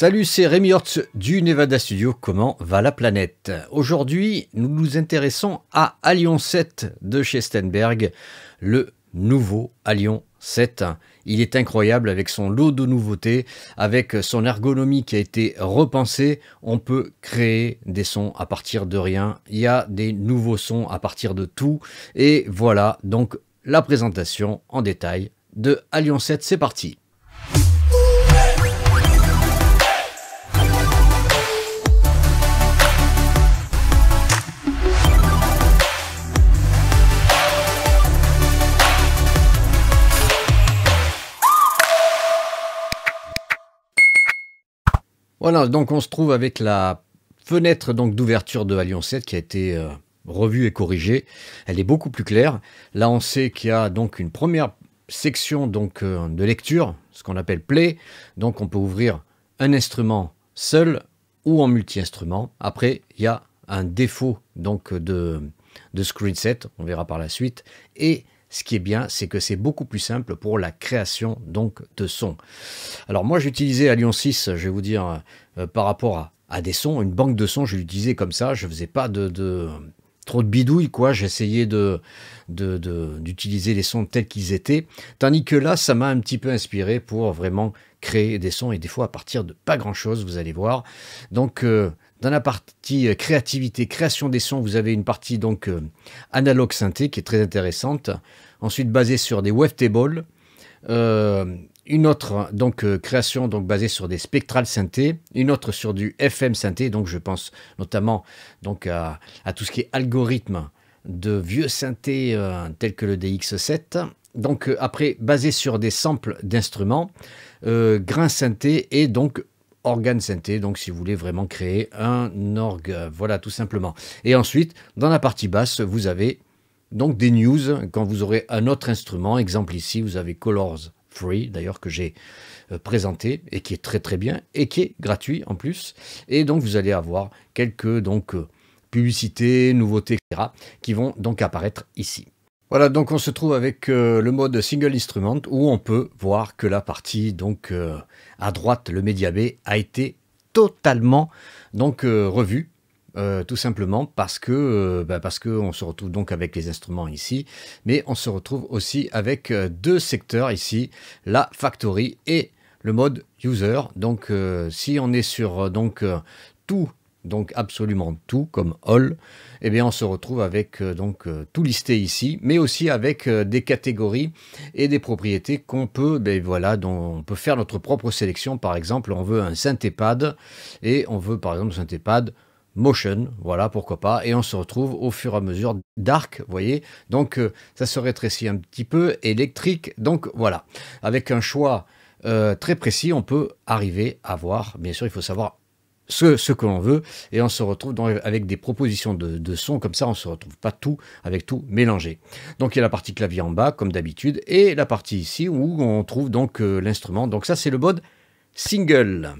Salut, c'est Rémi Orts du Nevada Studio, comment va la planète? Aujourd'hui, nous nous intéressons à HALion 7 de chez Steinberg, le nouveau HALion 7. Il est incroyable avec son lot de nouveautés, avec son ergonomie qui a été repensée. On peut créer des sons à partir de rien, il y a des nouveaux sons à partir de tout. Et voilà donc la présentation en détail de HALion 7, c'est parti! Voilà, donc on se trouve avec la fenêtre d'ouverture de HALion 7 qui a été revue et corrigée. Elle est beaucoup plus claire. Là, on sait qu'il y a donc une première section de lecture, ce qu'on appelle play. Donc, on peut ouvrir un instrument seul ou en multi-instrument. Après, il y a un défaut donc de screen set, on verra par la suite. Et ce qui est bien, c'est que c'est beaucoup plus simple pour la création donc de sons. Alors moi, j'utilisais HALion 6, je vais vous dire, par rapport à des sons, une banque de sons, je l'utilisais comme ça, je ne faisais pas trop de bidouille, quoi. J'essayais d'utiliser les sons tels qu'ils étaient. Tandis que là, ça m'a un petit peu inspiré pour vraiment créer des sons, et des fois à partir de pas grand-chose, vous allez voir. Donc, dans la partie créativité, création des sons, vous avez une partie donc analogue synthé qui est très intéressante. Ensuite, basée sur des wavetables. Une autre donc création donc basée sur des spectrales synthé, une autre sur du FM synthé. Donc je pense notamment donc à tout ce qui est algorithme de vieux synthés tels que le DX7. Donc après, basé sur des samples d'instruments, grains synthé et donc organe synthé, donc si vous voulez vraiment créer un orgue, voilà tout simplement. Et ensuite, dans la partie basse, vous avez donc des news, quand vous aurez un autre instrument, exemple ici, vous avez Colors Free, d'ailleurs que j'ai présenté, et qui est très très bien, et qui est gratuit en plus. Et donc vous allez avoir quelques donc publicités, nouveautés, etc., qui vont donc apparaître ici. Voilà, donc on se trouve avec le mode single instrument où on peut voir que la partie donc à droite, le MediaBay, a été totalement donc revue, tout simplement parce que on se retrouve donc avec les instruments ici, mais on se retrouve aussi avec deux secteurs ici, la factory et le mode user. Donc si on est sur donc tout, donc absolument tout, comme all, et bien on se retrouve avec donc tout listé ici, mais aussi avec des catégories et des propriétés qu'on peut, ben voilà, dont on peut faire notre propre sélection. Par exemple, on veut un synthépad et on veut par exemple synthépad motion, voilà, pourquoi pas, et on se retrouve au fur et à mesure dark, vous voyez, donc ça se rétrécit un petit peu, électrique, donc voilà, avec un choix très précis, on peut arriver à voir, bien sûr, il faut savoir ce que l'on veut, et on se retrouve avec des propositions de sons, comme ça on ne se retrouve pas tout avec tout mélangé. Donc il y a la partie clavier en bas, comme d'habitude, et la partie ici où on trouve donc l'instrument. Donc ça, c'est le mode single.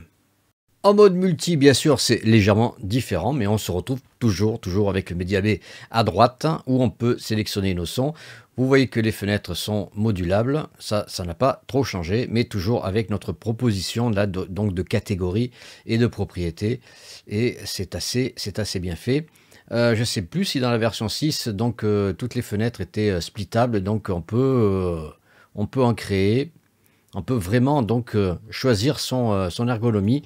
En mode multi, bien sûr, c'est légèrement différent, mais on se retrouve toujours avec le MediaBay à droite, où on peut sélectionner nos sons. Vous voyez que les fenêtres sont modulables, ça n'a pas trop changé, mais toujours avec notre proposition là, donc de catégories et de propriétés, et c'est assez bien fait. Je ne sais plus si dans la version 6, donc toutes les fenêtres étaient splittables, donc on peut en créer, on peut vraiment donc choisir son ergonomie.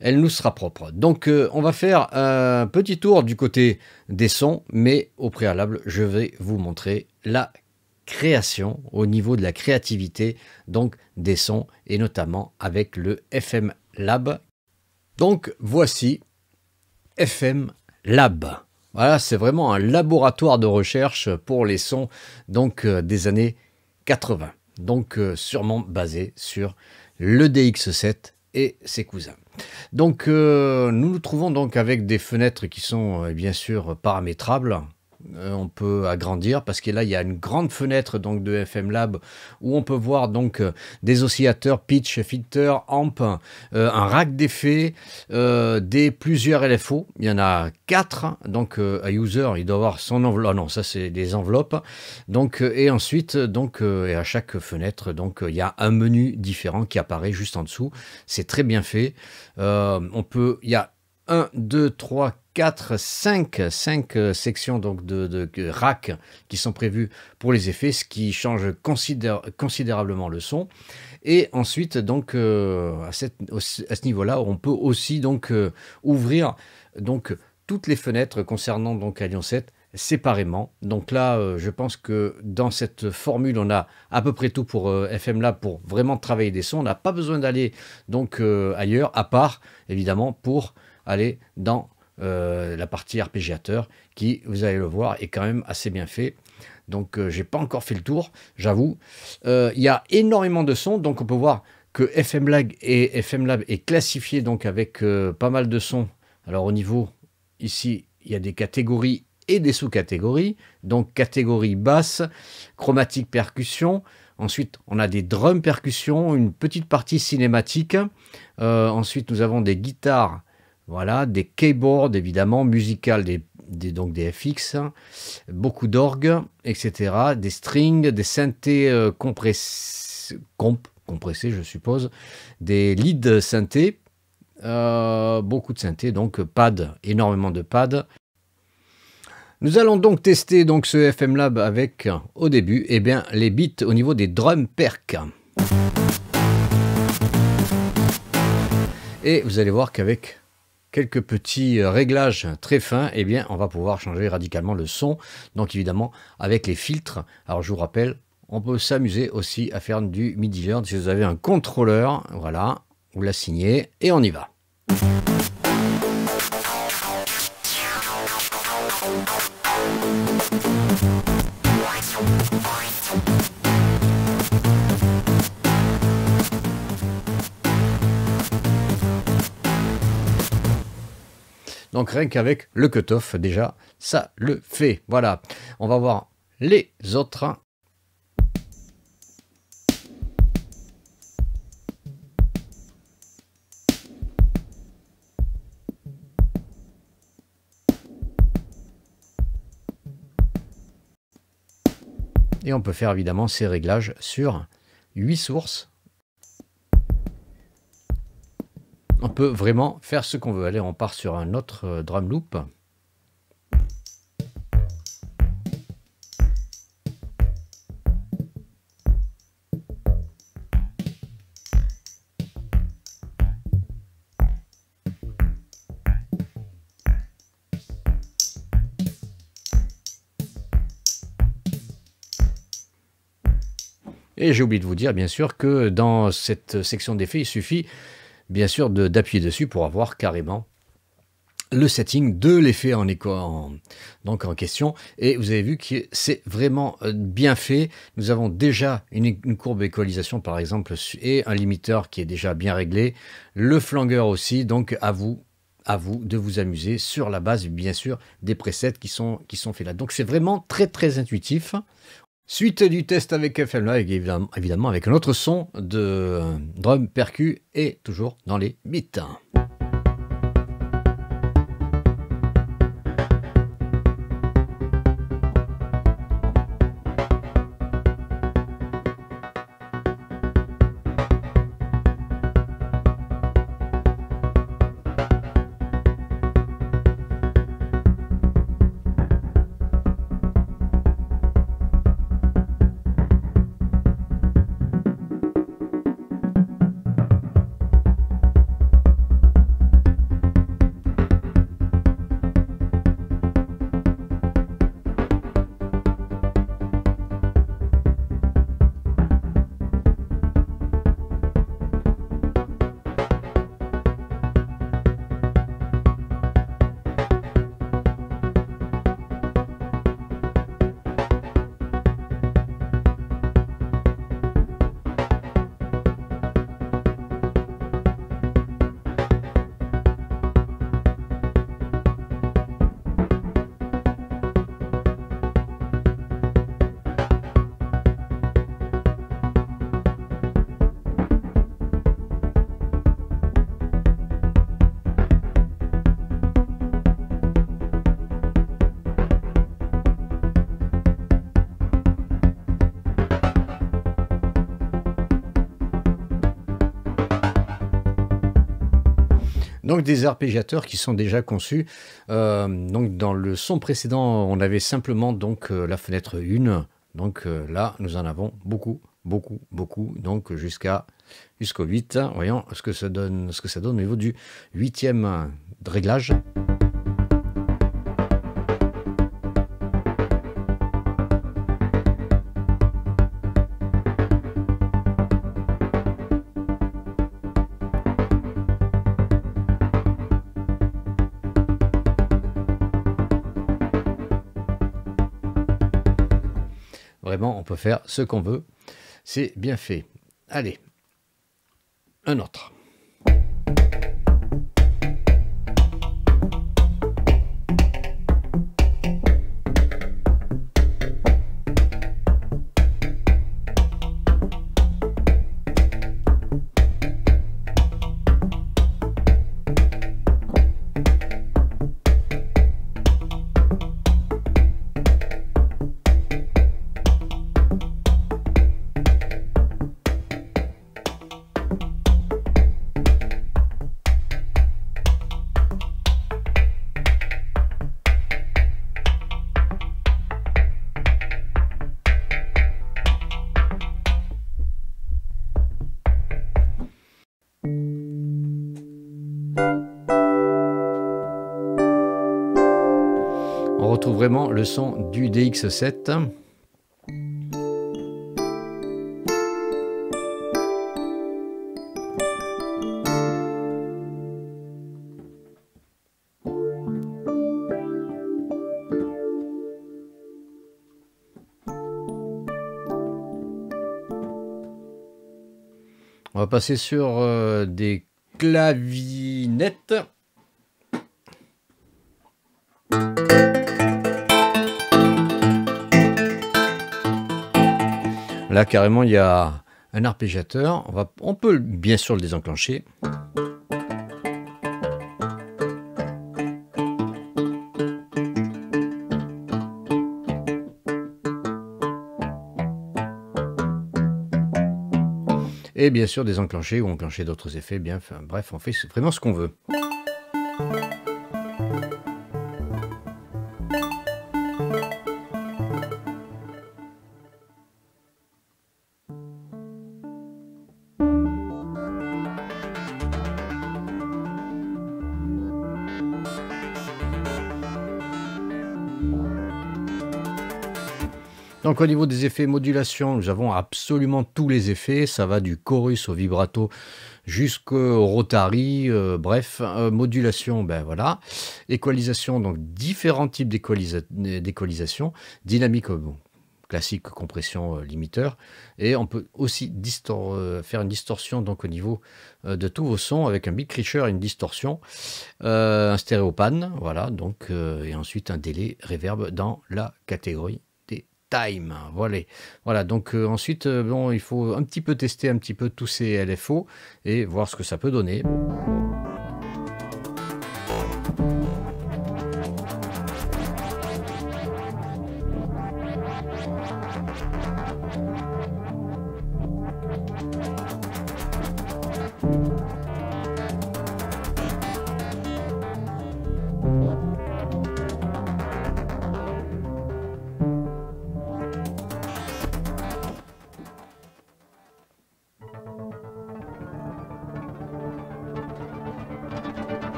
Elle nous sera propre. Donc on va faire un petit tour du côté des sons, mais au préalable, je vais vous montrer la création au niveau de la créativité donc des sons, et notamment avec le FM Lab. Donc voici FM Lab. Voilà, c'est vraiment un laboratoire de recherche pour les sons donc des années 80. Donc sûrement basé sur le DX7 et ses cousins. Donc nous trouvons donc avec des fenêtres qui sont bien sûr paramétrables, on peut agrandir parce que là il y a une grande fenêtre donc de FM Lab où on peut voir donc des oscillateurs, pitch, filter, amp, un rack d'effets, des plusieurs LFO. Il y en a 4 donc à user il doit avoir son enveloppe. Ah non, ça c'est des enveloppes. Donc et ensuite donc et à chaque fenêtre donc il y a un menu différent qui apparaît juste en dessous. C'est très bien fait. On peut, il y a 1, 2, 3, 4, 5 sections donc de rack qui sont prévues pour les effets, ce qui change considérablement le son. Et ensuite, donc, à ce niveau-là, on peut aussi donc, ouvrir donc, toutes les fenêtres concernant donc, HALion 7 séparément. Donc là, je pense que dans cette formule, on a à peu près tout pour FM Lab pour vraiment travailler des sons. On n'a pas besoin d'aller donc ailleurs, à part, évidemment, pour aller dans la partie arpégiateur qui, vous allez le voir, est quand même assez bien fait. Donc j'ai pas encore fait le tour, j'avoue. Il y a énormément de sons, donc on peut voir que FM Lab est classifié donc avec pas mal de sons. Alors au niveau ici, il y a des catégories et des sous-catégories, donc catégorie basse, chromatique percussion. Ensuite, on a des drums percussion, une petite partie cinématique. Ensuite, nous avons des guitares. Voilà, des keyboards évidemment, musicales, donc des FX, beaucoup d'orgues, etc. Des strings, des synthés compressés, je suppose, des leads synthés, beaucoup de synthés, donc pads, énormément de pads. Nous allons donc tester donc, ce FM Lab avec, au début, eh bien, les beats au niveau des drum percs. Et vous allez voir qu'avec quelques petits réglages très fins, eh bien, on va pouvoir changer radicalement le son. Donc évidemment, avec les filtres, alors je vous rappelle, on peut s'amuser aussi à faire du MIDI learn. Si vous avez un contrôleur, voilà, vous l'assignez et on y va. Donc rien qu'avec le cut-off, déjà, ça le fait. Voilà, on va voir les autres. Et on peut faire évidemment ces réglages sur 8 sources. On peut vraiment faire ce qu'on veut. Allez, on part sur un autre drum loop. Et j'ai oublié de vous dire, bien sûr, que dans cette section d'effets, il suffit bien sûr d'appuyer dessus pour avoir carrément le setting de l'effet en question. Et vous avez vu que c'est vraiment bien fait. Nous avons déjà une courbe d'équalisation par exemple et un limiteur qui est déjà bien réglé. Le flangueur aussi, donc à vous de vous amuser sur la base bien sûr des presets qui sont faits là. Donc c'est vraiment très très intuitif. Suite du test avec FM Live, évidemment avec un autre son de drum percu et toujours dans les beats. Donc des arpégiateurs qui sont déjà conçus. Donc dans le son précédent, on avait simplement donc la fenêtre 1. Donc là, nous en avons beaucoup. Donc jusqu'au 8. Voyons ce que ça donne au niveau du 8e réglage. Vraiment, on peut faire ce qu'on veut. C'est bien fait. Allez, un autre. Vraiment le son du DX7. On va passer sur des clavinettes. Là, carrément, il y a un arpégiateur. On peut bien sûr le désenclencher. Et bien sûr, désenclencher ou enclencher d'autres effets. Bien, enfin, bref, on fait vraiment ce qu'on veut. Donc au niveau des effets modulation, nous avons absolument tous les effets. Ça va du chorus au vibrato jusqu'au rotary. Bref, modulation, ben voilà. Équalisation, donc différents types d'équalisation. Dynamique, bon, classique, compression, limiteur. Et on peut aussi faire une distorsion donc, au niveau de tous vos sons avec un big crusher et une distorsion. Un stéréopan, voilà. Donc, et ensuite un délai reverb dans la catégorie. Time. Voilà, donc ensuite, bon, il faut un petit peu tester un petit peu tous ces LFO et voir ce que ça peut donner.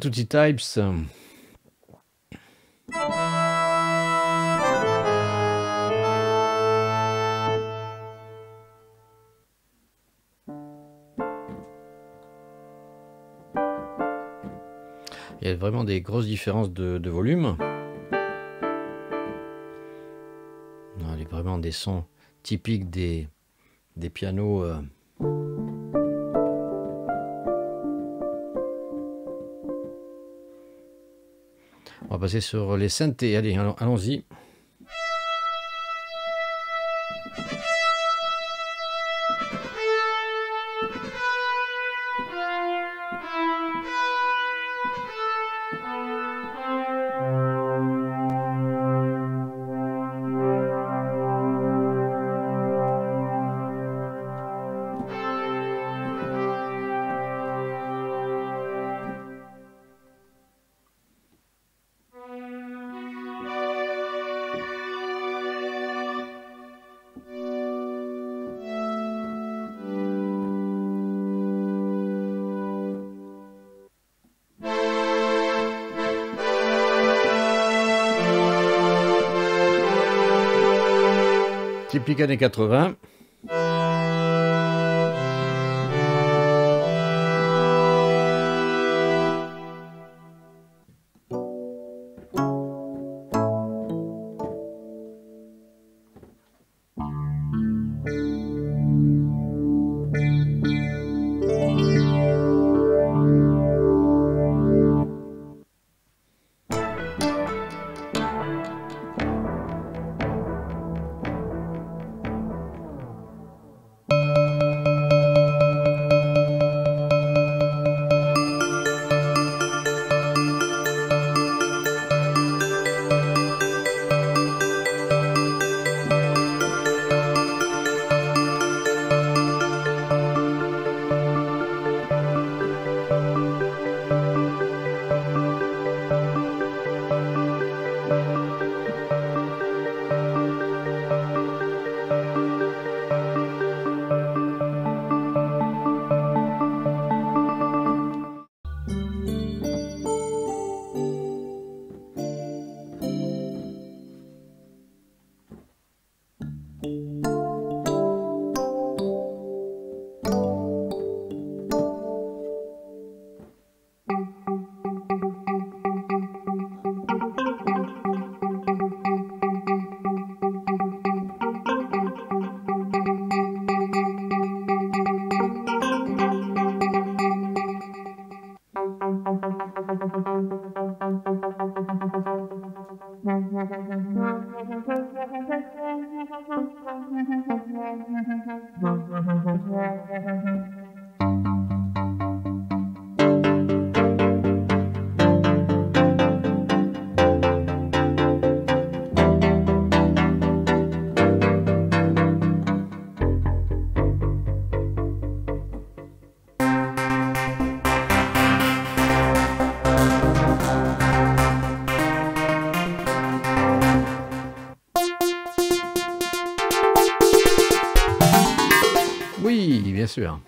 Tutti Types. Il y a a vraiment des grosses différences de volume. Non, il y a vraiment des sons typiques des pianos. On va passer sur les synthés. Allez, allons-y. Typique années 80. Sûr.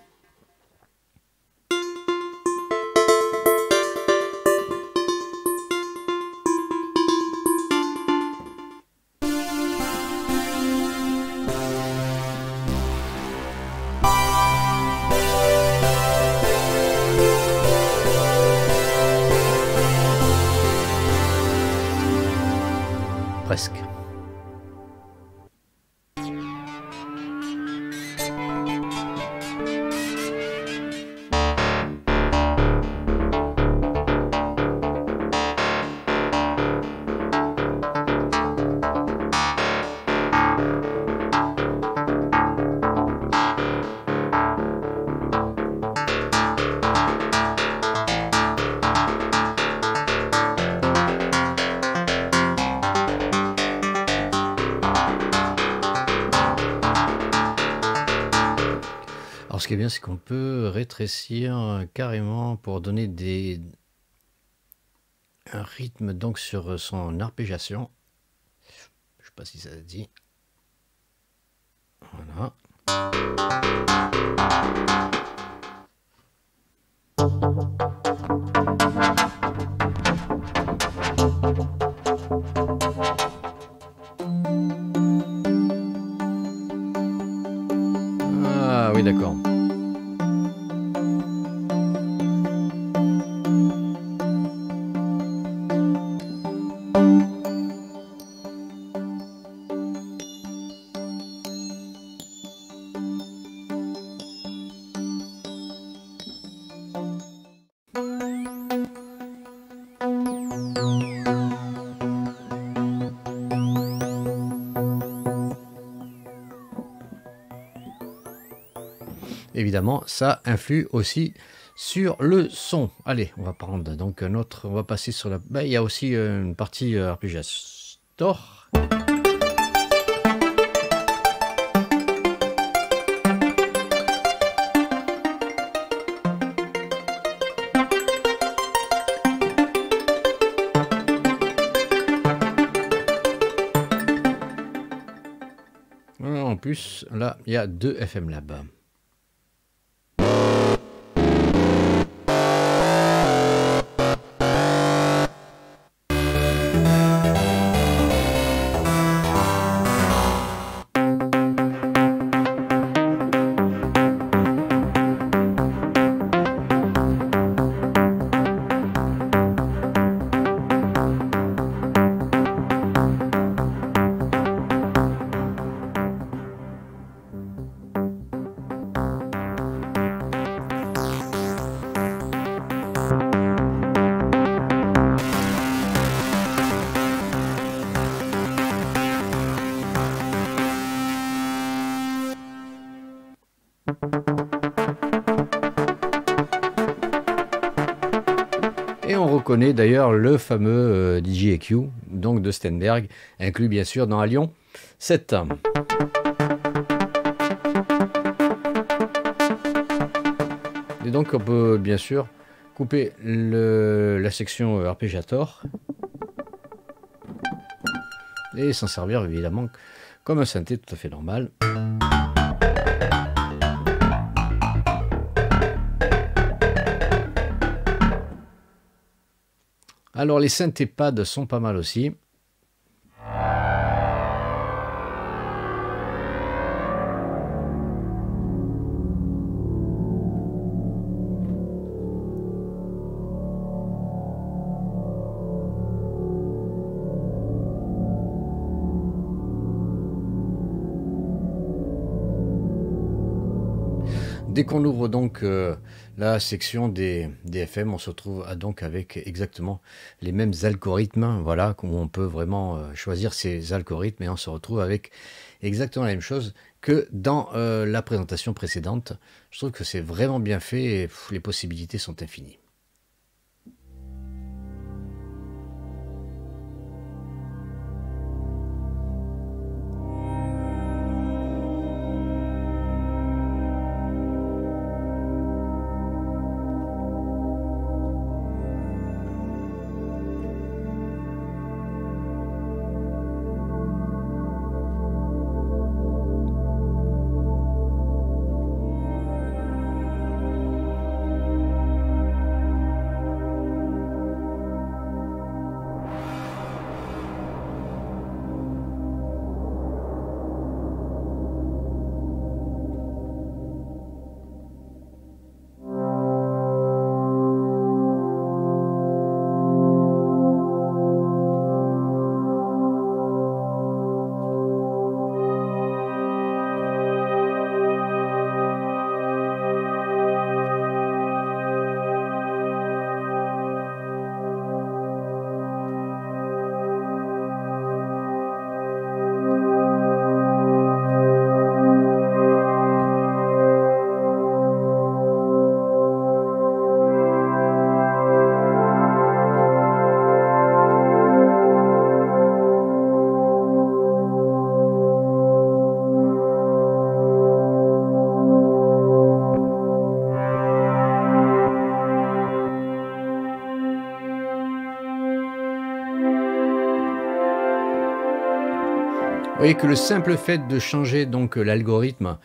Presque. Ce qui est bien, c'est qu'on peut rétrécir carrément pour donner un rythme donc sur son arpégiation. Je ne sais pas si ça se dit. Voilà. Ah oui, d'accord. Évidemment, ça influe aussi sur le son. Allez, on va prendre donc notre, on va passer sur la. Ben, il y a aussi une partie RPG Store. En plus, là, il y a 2 FM Lab. Connaît d'ailleurs le fameux DJEQ donc de Steinberg, inclus bien sûr dans HALion 7. Et donc on peut bien sûr couper la section arpégiator et s'en servir évidemment comme un synthé tout à fait normal. Alors les synthés pads sont pas mal aussi. Dès qu'on ouvre donc la section des FM, on se retrouve donc avec exactement les mêmes algorithmes. Voilà, où on peut vraiment choisir ces algorithmes et on se retrouve avec exactement la même chose que dans la présentation précédente. Je trouve que c'est vraiment bien fait et les possibilités sont infinies. Vous voyez que le simple fait de changer donc l'algorithme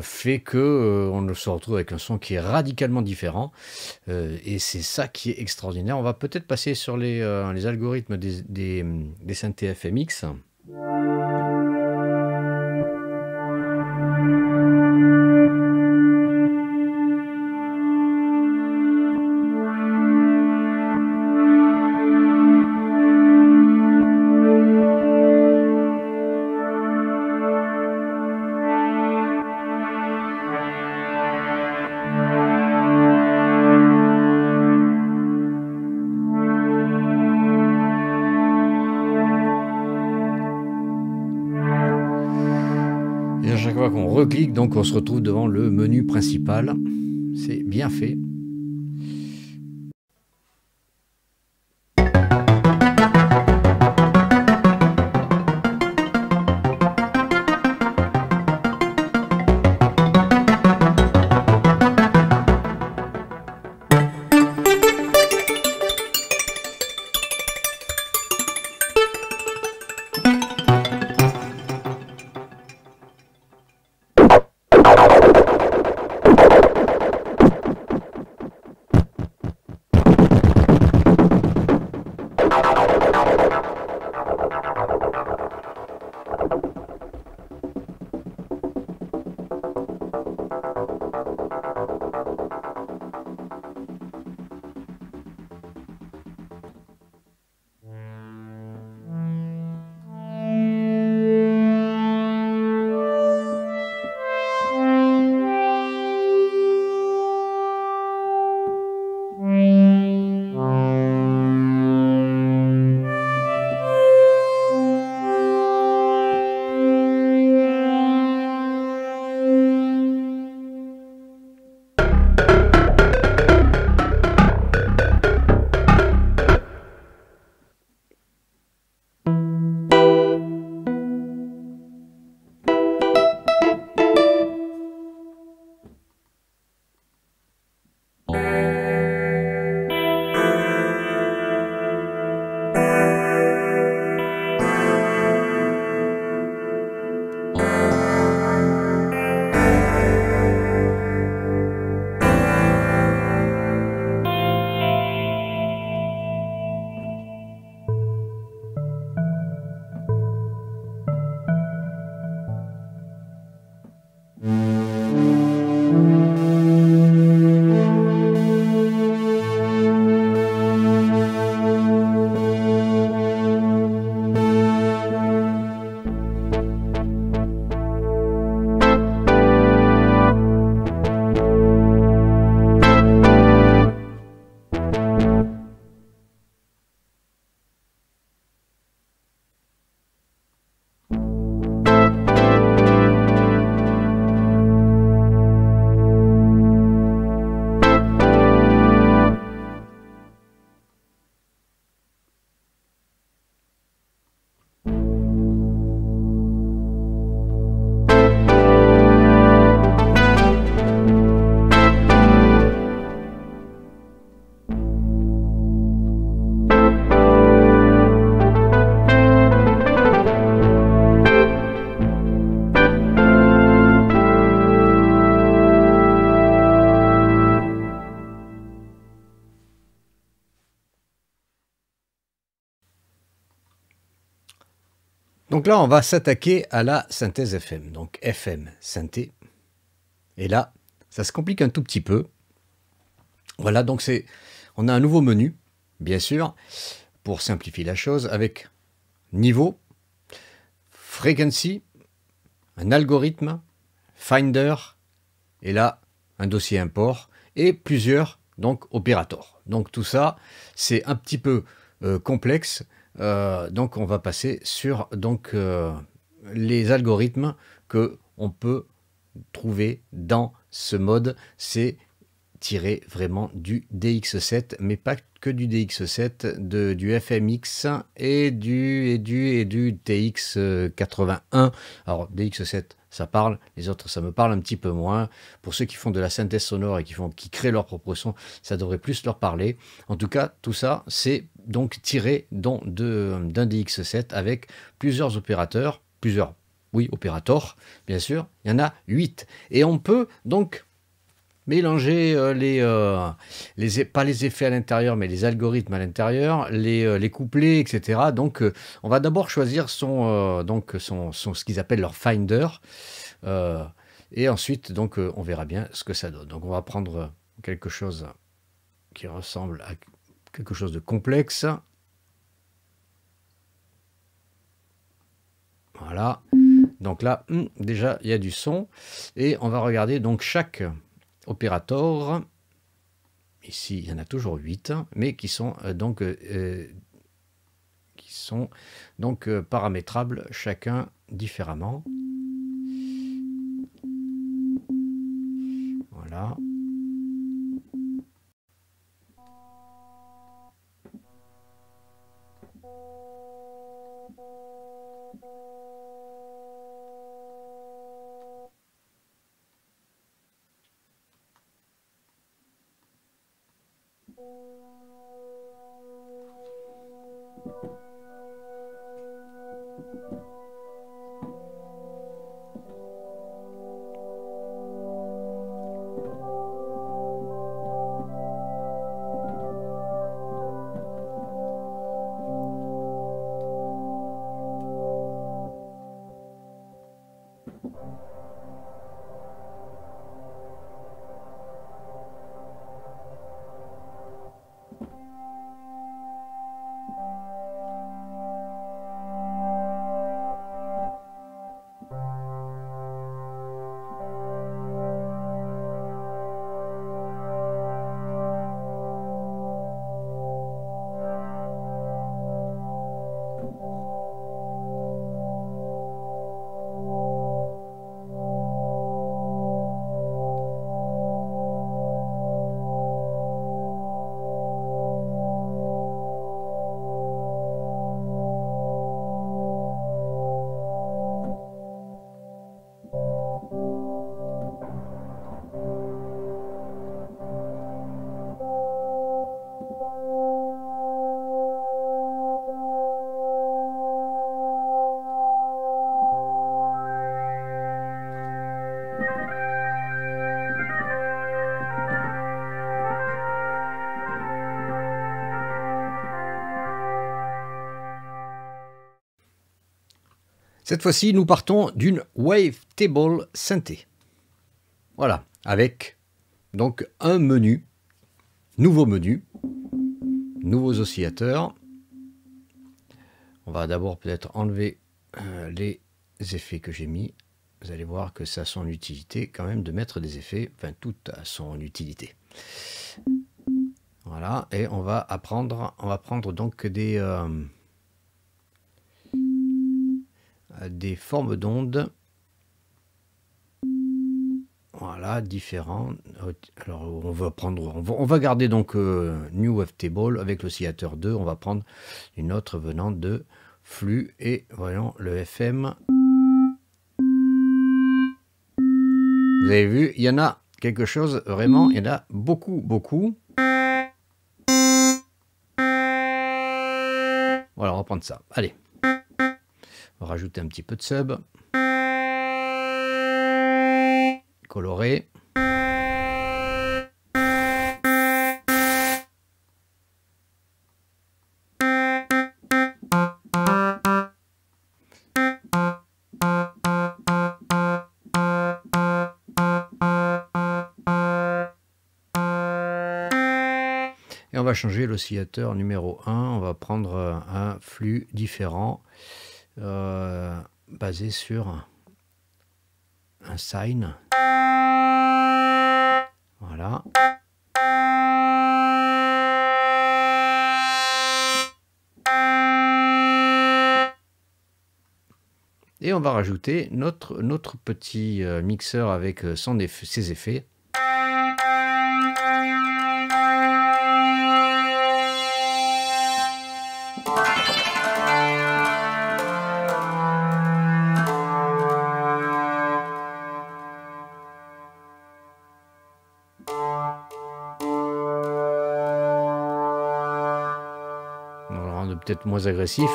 fait que on se retrouve avec un son qui est radicalement différent et c'est ça qui est extraordinaire. On va peut-être passer sur les algorithmes des synthés FMX. fois qu'on reclique, donc on se retrouve devant le menu principal. C'est bien fait. Donc là, on va s'attaquer à la synthèse FM, donc FM synthé. Et là, ça se complique un tout petit peu. Voilà, donc on a un nouveau menu, bien sûr, pour simplifier la chose, avec niveau, frequency, un algorithme, finder, et là, un dossier import, et plusieurs, donc, opérateurs. Donc tout ça, c'est un petit peu complexe. Donc on va passer sur donc, les algorithmes que on peut trouver dans ce mode. C'est tiré vraiment du DX7, mais pas que du DX7, du FMX et du TX81. Alors DX7 ça parle, les autres ça me parle un petit peu moins. Pour ceux qui font de la synthèse sonore et qui créent leur propre son, ça devrait plus leur parler. En tout cas, tout ça c'est donc tiré d'un DX7 avec plusieurs opérateurs, opérateurs, bien sûr, il y en a 8. Et on peut donc mélanger pas les effets à l'intérieur, mais les algorithmes à l'intérieur, les couplets, etc. Donc, on va d'abord choisir ce qu'ils appellent leur finder. Et ensuite, donc, on verra bien ce que ça donne. Donc, on va prendre quelque chose qui ressemble à quelque chose de complexe. Voilà. Donc là, déjà, il y a du son. Et on va regarder donc chaque opérateurs, ici il y en a toujours 8, mais qui sont donc paramétrables chacun différemment. Voilà. Cette fois-ci, nous partons d'une Wavetable synthé. Voilà, avec donc un menu, nouveaux oscillateurs. On va d'abord peut-être enlever les effets que j'ai mis. Vous allez voir que ça a son utilité quand même de mettre des effets, enfin tout a son utilité. Voilà, et on va prendre donc des formes d'ondes, voilà, différentes. Alors on va garder donc New Wavetable avec l'oscillateur 2, on va prendre une autre venant de flux et voyons le FM. Vous avez vu, il y en a quelque chose, vraiment, il y en a beaucoup. Voilà, on va prendre ça, allez. On va rajouter un petit peu de sub. Coloré. Et on va changer l'oscillateur numéro 1. On va prendre un flux différent. Basé sur un sine. Voilà. Et on va rajouter notre petit mixeur avec ses effets. Peut-être moins agressif.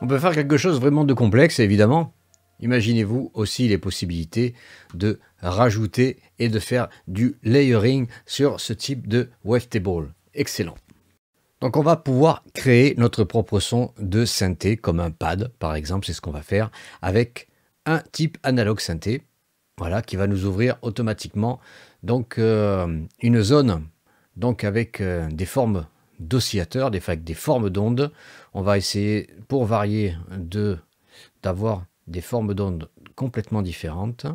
On peut faire quelque chose vraiment de complexe, évidemment. Imaginez-vous aussi les possibilités de rajouter et de faire du layering sur ce type de wavetable. Excellent. Donc on va pouvoir créer notre propre son de synthé, comme un pad par exemple, c'est ce qu'on va faire, avec un type analogue synthé, voilà, qui va nous ouvrir automatiquement donc une zone donc avec des formes d'oscillateurs, avec des formes d'ondes. On va essayer, pour varier, d'avoir des formes d'ondes complètement différentes.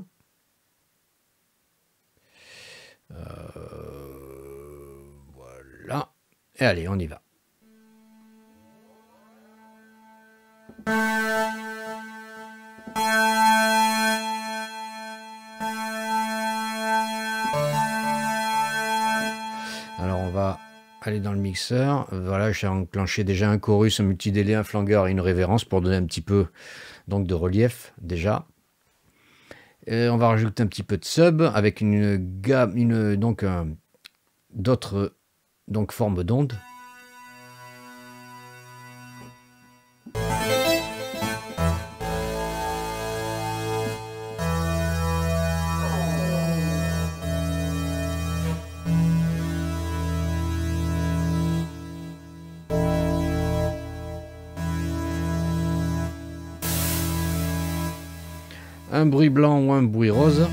Voilà. Et allez, on y va. Alors on va aller dans le mixeur. Voilà, j'ai enclenché déjà un chorus, un multidélai, un flangueur et une révérence pour donner un petit peu donc de relief déjà. Et on va rajouter un petit peu de sub avec une gamme, d'autres formes d'ondes. Un bruit blanc ou un bruit rose.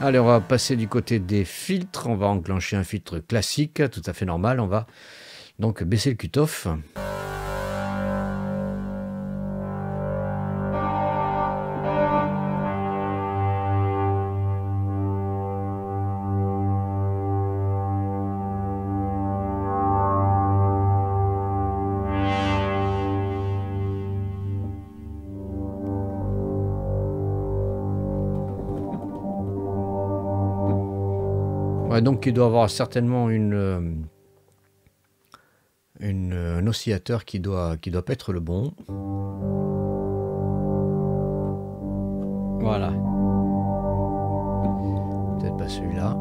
Allez, on va passer du côté des filtres. On va enclencher un filtre classique, tout à fait normal. On va donc baisser le cutoff. Donc il doit avoir certainement un oscillateur qui doit pas être le bon. Voilà. Peut-être pas celui-là.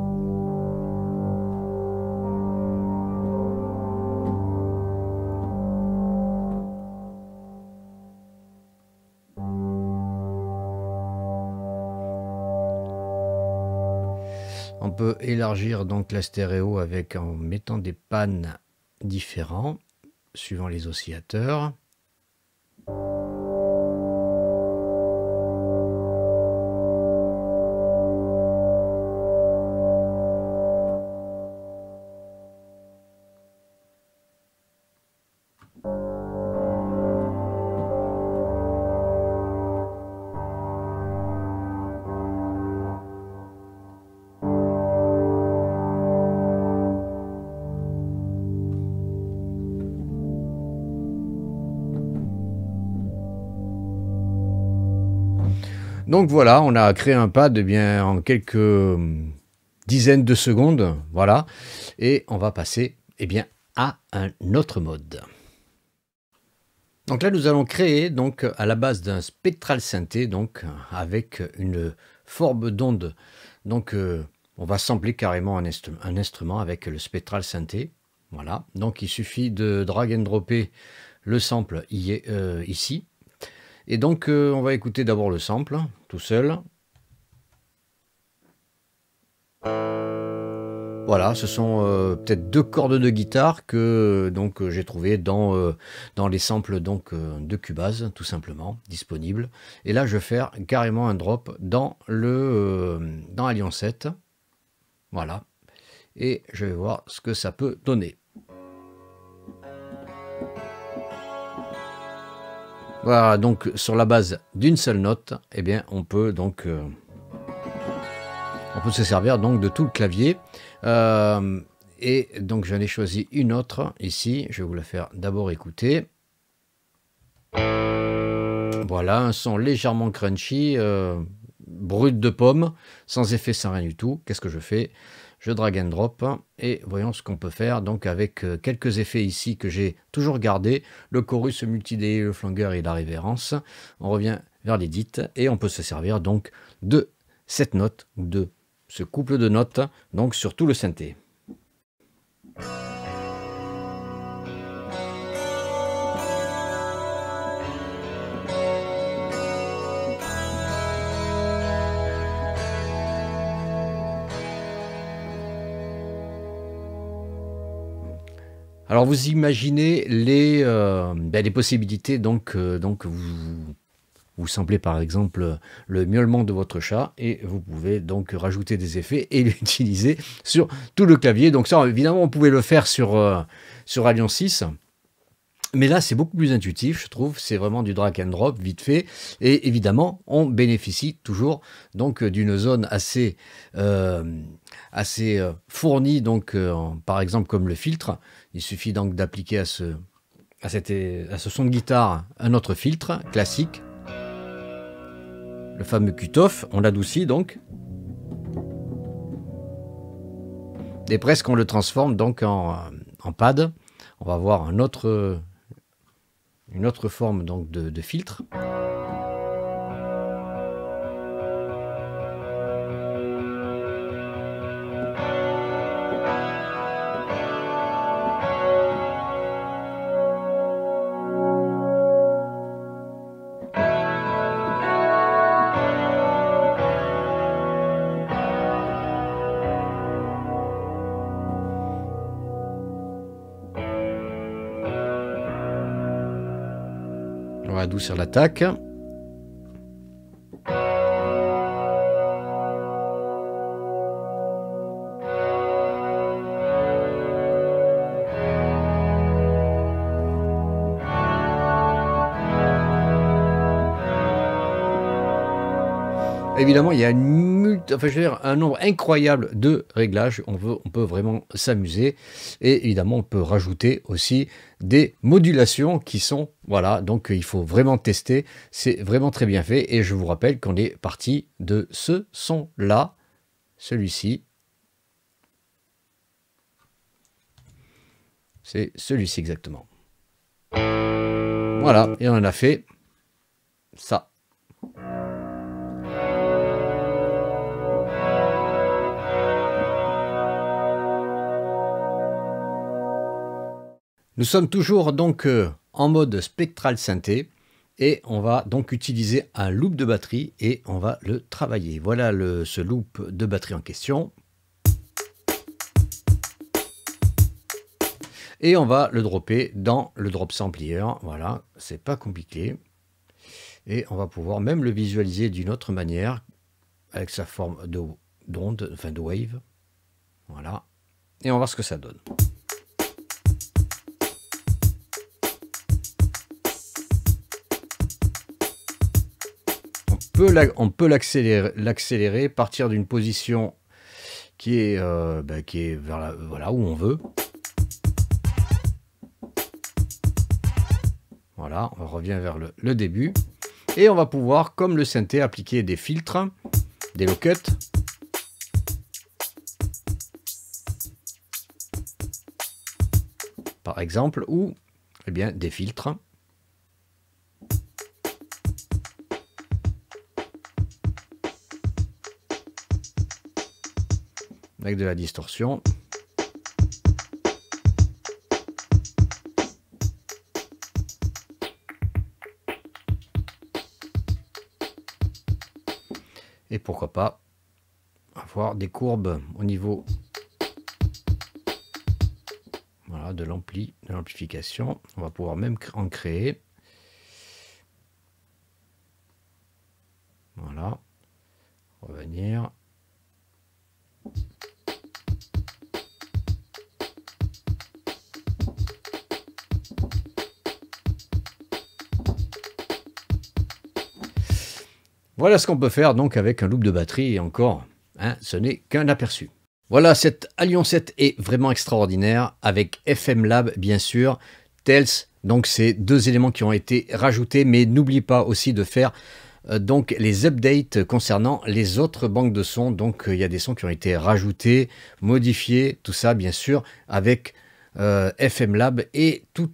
On peut élargir donc la stéréo en mettant des pannes différents suivant les oscillateurs. Donc voilà, on a créé un pad bien en quelques dizaines de secondes, voilà, et on va passer à un autre mode. Donc là, nous allons créer donc à la base d'un spectral synthé, donc avec une forme d'onde. Donc on va sampler carrément un instrument avec le spectral synthé, voilà. Donc il suffit de drag and dropper le sample ici. Et donc, on va écouter d'abord le sample, tout seul. Voilà, ce sont peut-être deux cordes de guitare que j'ai trouvées dans les samples de Cubase, tout simplement, disponibles. Et là, je vais faire carrément un drop dans HALion 7. Voilà. Et je vais voir ce que ça peut donner. Voilà, donc sur la base d'une seule note, eh bien, on peut donc se servir donc de tout le clavier. Et donc j'en ai choisi une autre ici, je vais vous la faire d'abord écouter. Voilà, un son légèrement crunchy, brut de pomme, sans effet, sans rien du tout. Qu'est-ce que je fais? Je drag and drop et voyons ce qu'on peut faire. Donc avec quelques effets ici que j'ai toujours gardé, le chorus, le multidé, le flangueur et la révérence. On revient vers l'édit et on peut se servir donc de cette note ou de ce couple de notes donc sur tout le synthé. Alors vous imaginez les possibilités, donc vous samplez par exemple le miaulement de votre chat et vous pouvez donc rajouter des effets et l'utiliser sur tout le clavier. Donc ça évidemment on pouvait le faire sur, sur HALion 6. Mais là, c'est beaucoup plus intuitif, je trouve. C'est vraiment du drag and drop, vite fait. Et évidemment, on bénéficie toujours donc d'une zone assez, assez fournie. Donc, par exemple, comme le filtre, il suffit donc d'appliquer à ce son de guitare un autre filtre classique, le fameux cutoff. On l'adoucit donc, et presque on le transforme donc en pad. On va avoir un autre. Une autre forme donc de filtre. Sur l'attaque. Évidemment, il y a un nombre incroyable de réglages. On peut vraiment s'amuser. Et évidemment, on peut rajouter aussi des modulations qui sont... Voilà, donc il faut vraiment tester. C'est vraiment très bien fait. Et je vous rappelle qu'on est parti de ce son-là, celui-ci. C'est celui-ci exactement. Voilà, et on a fait ça. Nous sommes toujours donc en mode spectral synthé et on va donc utiliser un loop de batterie et on va le travailler. Voilà ce loop de batterie en question. Et on va le dropper dans le drop sampler. Voilà, c'est pas compliqué. Et on va pouvoir même le visualiser d'une autre manière avec sa forme d'onde, enfin de wave. Voilà. Et on va voir ce que ça donne. On peut l'accélérer, partir d'une position qui est vers voilà, où on veut. Voilà, on revient vers le début. Et on va pouvoir, comme le synthé, appliquer des filtres, des low cuts. Par exemple, ou eh bien, des filtres. Avec de la distorsion. Et pourquoi pas avoir des courbes au niveau voilà, de l'amplification. On va pouvoir même en créer. Voilà. Revenir. Voilà ce qu'on peut faire donc avec un loop de batterie et encore, hein, ce n'est qu'un aperçu. Voilà, cette HALion 7 est vraiment extraordinaire avec FM Lab bien sûr, Tels, donc ces deux éléments qui ont été rajoutés, mais n'oublie pas aussi de faire donc les updates concernant les autres banques de sons. Donc il y a des sons qui ont été rajoutés, modifiés, tout ça bien sûr avec FM Lab et tous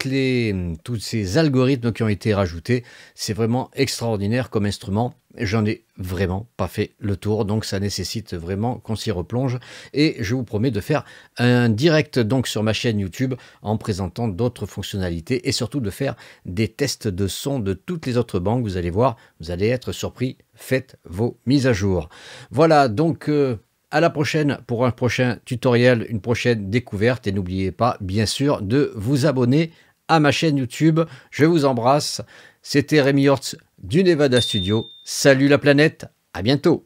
ces algorithmes qui ont été rajoutés. C'est vraiment extraordinaire comme instrument. J'en ai vraiment pas fait le tour, donc ça nécessite vraiment qu'on s'y replonge. Et je vous promets de faire un direct donc sur ma chaîne YouTube en présentant d'autres fonctionnalités et surtout de faire des tests de son de toutes les autres banques. Vous allez voir, vous allez être surpris. Faites vos mises à jour. Voilà, donc à la prochaine pour un prochain tutoriel, une prochaine découverte. Et n'oubliez pas, bien sûr, de vous abonner à ma chaîne YouTube. Je vous embrasse. C'était Rémi Orts du Nevada Studio. Salut la planète, à bientôt.